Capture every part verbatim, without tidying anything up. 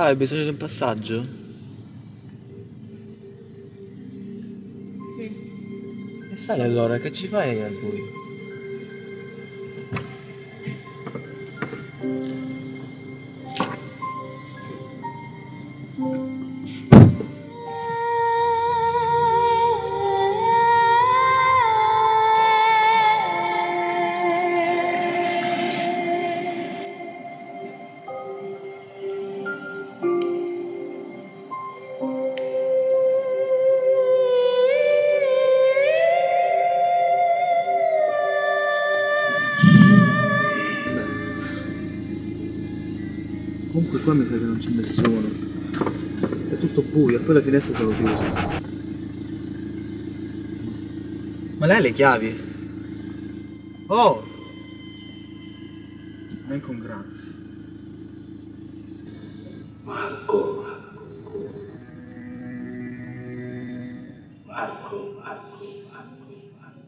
sai, ho bisogno di un passaggio. Sì. E sali allora, che ci fai a lui? Comunque qua mi sa che non c'è nessuno. È tutto buio e poi le finestre sono chiuse. Ma lei ha le chiavi? Oh! Non con grazie. Marco, Marco. Marco, Marco, Marco, Marco.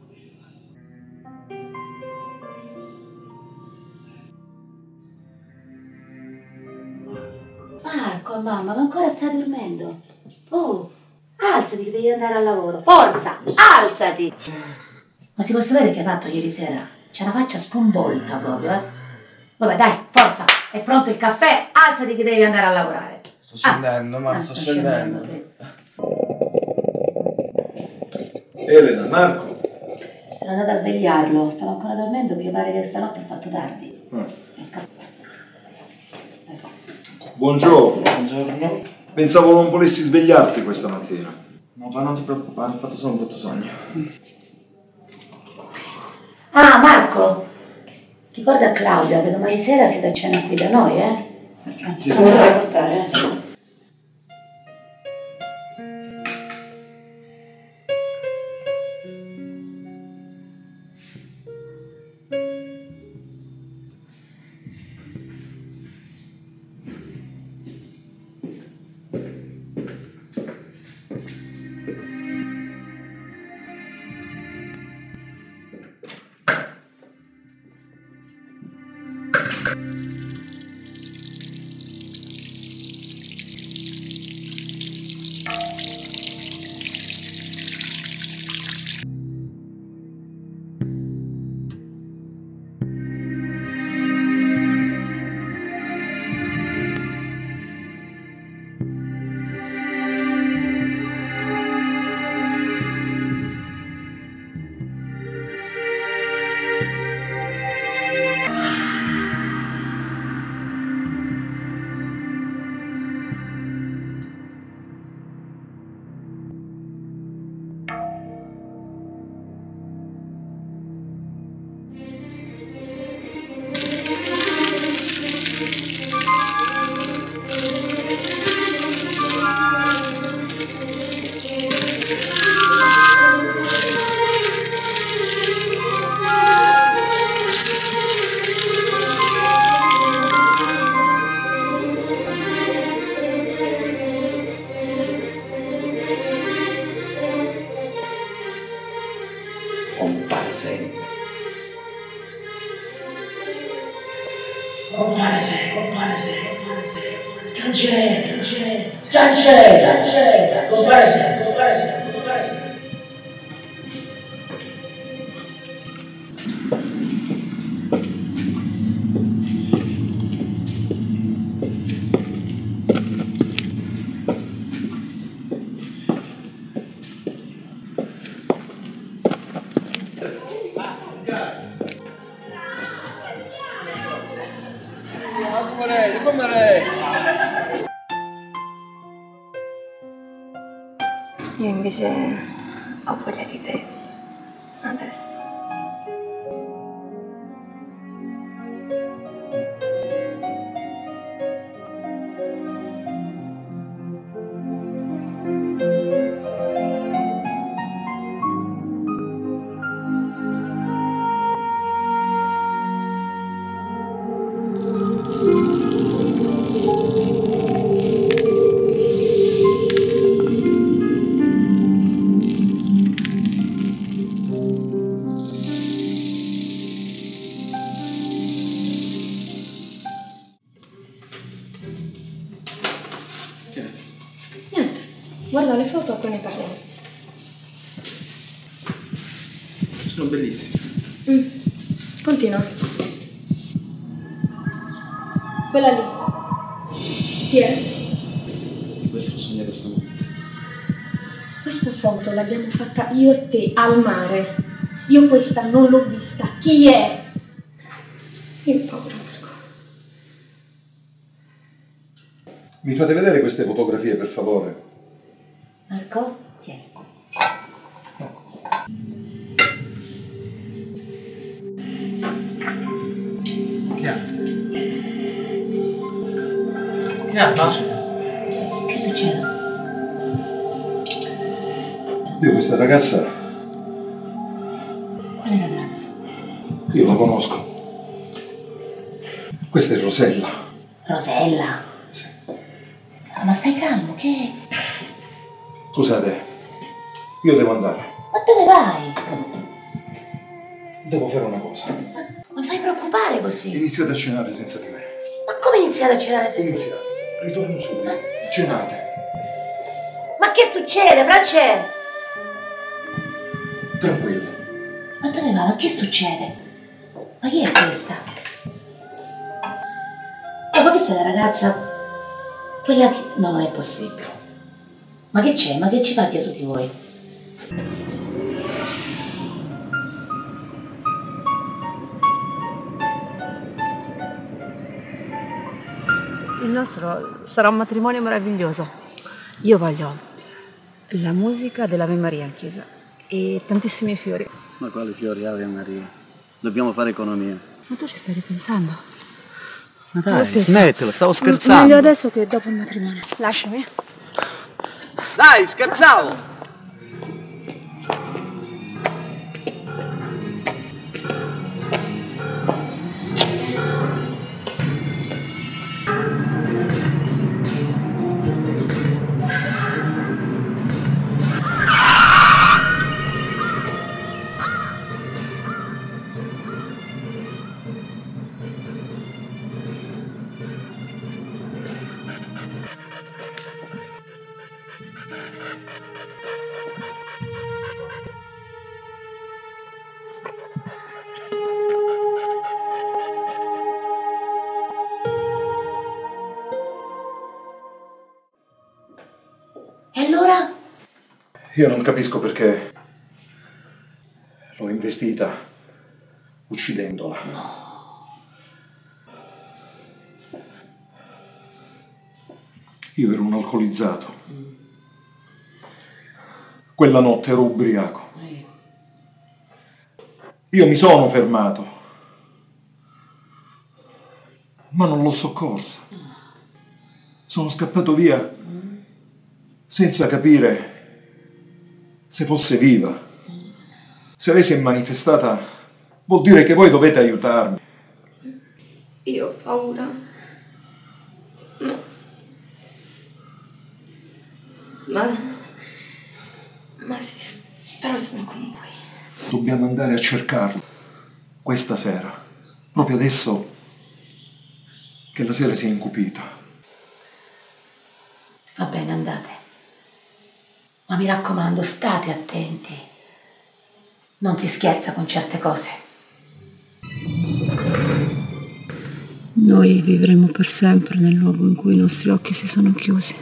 Marco, mamma, ma ancora stai dormendo? Oh, alzati che devi andare al lavoro, forza, alzati! Ma si può sapere che hai fatto ieri sera? C'è una faccia sconvolta proprio, eh? Vabbè, dai, forza, è pronto il caffè, alzati che devi andare a lavorare. Sto scendendo, ah. ma ah, sto, sto scendendo. scendendo sì. Elena, Marco! Sono andata a svegliarlo, stavo ancora dormendo, mi pare che stanotte è fatto tardi. Mm. Buongiorno. Buongiorno. Pensavo non volessi svegliarti questa mattina. No, ma non ti preoccupare, ho fatto solo un brutto sogno. Ah, Marco! Ricorda a Claudia che domani sera siete a cena qui da noi, eh? Sì. Non vorrei portare, eh? Comparese, comparese, comparese, scancella, scancella, scancella, scancella, comparese, comparese, comparese. Io invece ho voglia di te, adesso. Guarda le foto e poi ne parliamo. Sono bellissime. Mm. Continua. Quella lì. Chi è? Di questo ho sognato stanotte. Questa foto l'abbiamo fatta io e te al mare. Io questa non l'ho vista. Chi è? Io ho paura, Marco. Mi fate vedere queste fotografie, per favore? Marco, tieni. Chi ha? Che succede? Io questa ragazza... Quale ragazza? Io la conosco. Questa è Rosella. Rosella? Sì. Ma stai calmo, che... Scusate, io devo andare. Ma dove vai? Devo fare una cosa. Ma, ma fai preoccupare così? Iniziate a cenare senza di me. Ma come iniziate a cenare senza di me? Iniziate, ritorno subito. Ma... Cenate. Ma che succede, Francesco? Tranquillo. Ma dove va? Ma che succede? Ma chi è questa? Ma questa è la ragazza, quella che... No, non è possibile. Ma che c'è? Ma che ci fa dietro di voi? Il nostro sarà un matrimonio meraviglioso. Io voglio la musica dell'Ave Maria in chiesa e tantissimi fiori. Ma quali fiori, Ave Maria? Dobbiamo fare economia. Ma tu ci stai ripensando? Ma dai, smettila, stavo scherzando. Meglio adesso che dopo il matrimonio. Lasciami. Dai, scherzavo! E allora? Io non capisco perché l'ho investita uccidendola. No. Io ero un alcolizzato. Mm. Quella notte ero ubriaco. Mm. Io mi sono fermato, ma non l'ho soccorsa. Mm. Sono scappato via mm. senza capire se fosse viva. Mm. Se lei si è manifestata, vuol dire che voi dovete aiutarmi. Io ho paura. No. Ma, ma sì, però sono con voi. Dobbiamo andare a cercarlo questa sera, proprio adesso che la sera si è incupita. Va bene, andate. Ma mi raccomando, state attenti. Non si scherza con certe cose. Noi vivremo per sempre nel luogo in cui i nostri occhi si sono chiusi.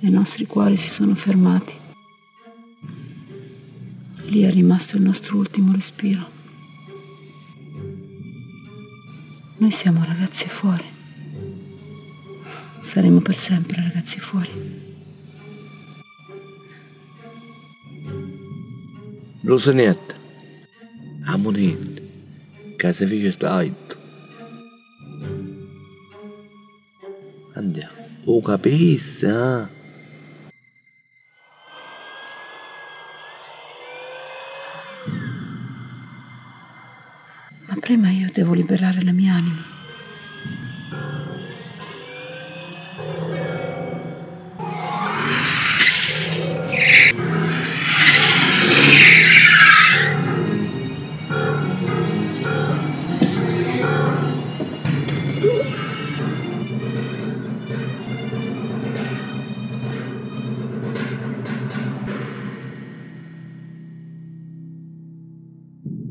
I nostri cuori si sono fermati. Lì è rimasto il nostro ultimo respiro. Noi siamo ragazzi fuori. Saremo per sempre ragazzi fuori. Rosanetta, Amonin, Casafice Staito. Andiamo. Oh, capisci, eh? Prima io devo liberare la mia anima.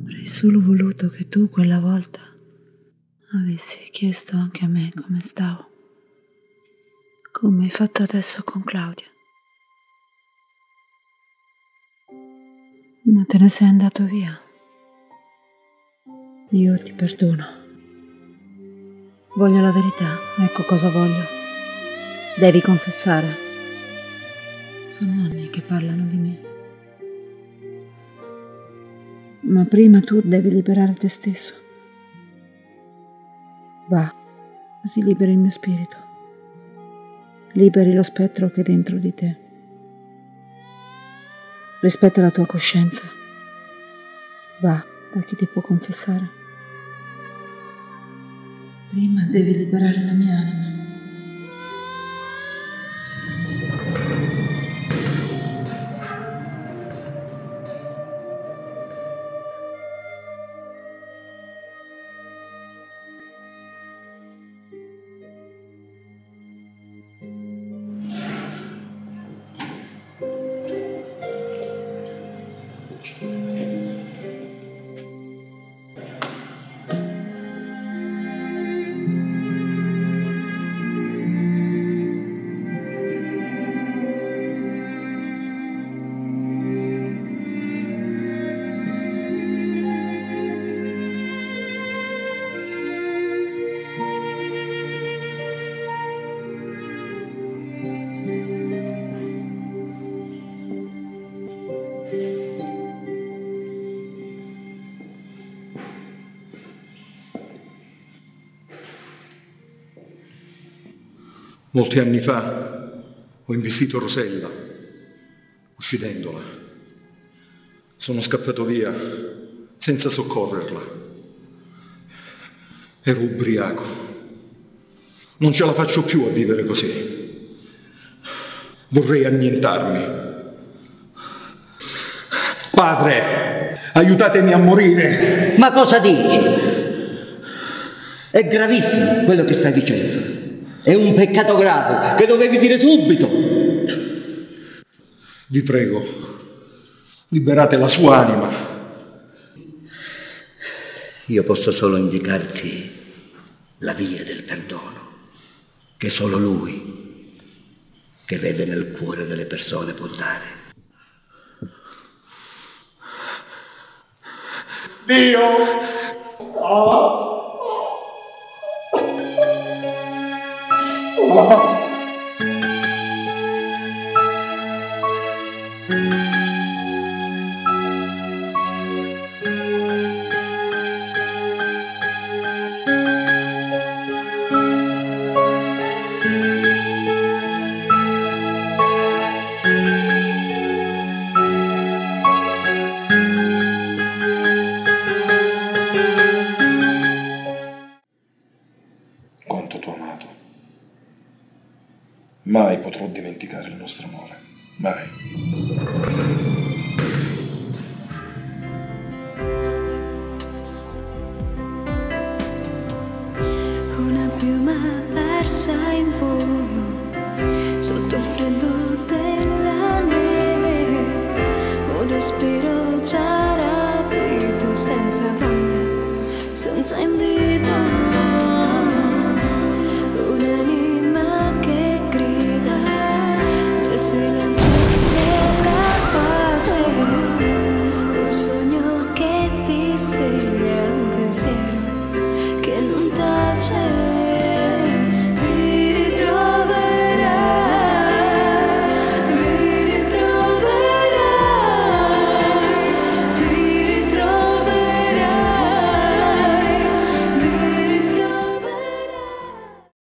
avrei solo voluto che tu quella volta avessi chiesto anche a me come stavo, come hai fatto adesso con Claudia. Ma te ne sei andato via. Io ti perdono. Voglio la verità, ecco cosa voglio. Devi confessare. Sono anni che parlano di me. Ma prima tu devi liberare te stesso. Va, così liberi il mio spirito. Liberi lo spettro che è dentro di te. Rispetta la tua coscienza. Va, da chi ti può confessare. Prima devi liberare la mia anima. Molti anni fa ho investito Rosella, uccidendola. Sono scappato via senza soccorrerla. Ero ubriaco. Non ce la faccio più a vivere così. Vorrei annientarmi. Padre, aiutatemi a morire! Ma cosa dici? È gravissimo quello che stai dicendo. È un peccato grave che dovevi dire subito. Vi prego, liberate la sua anima. Io posso solo indicarti la via del perdono, che solo lui, che vede nel cuore delle persone, può dare. Dio! Oh. Oh. Quanto t'ho amato. Mai potrò dimenticare il nostro amore, mai. Con una piuma persa in volo, sotto il freddo della neve, un respiro già rapito, senza voglia, senza invito, una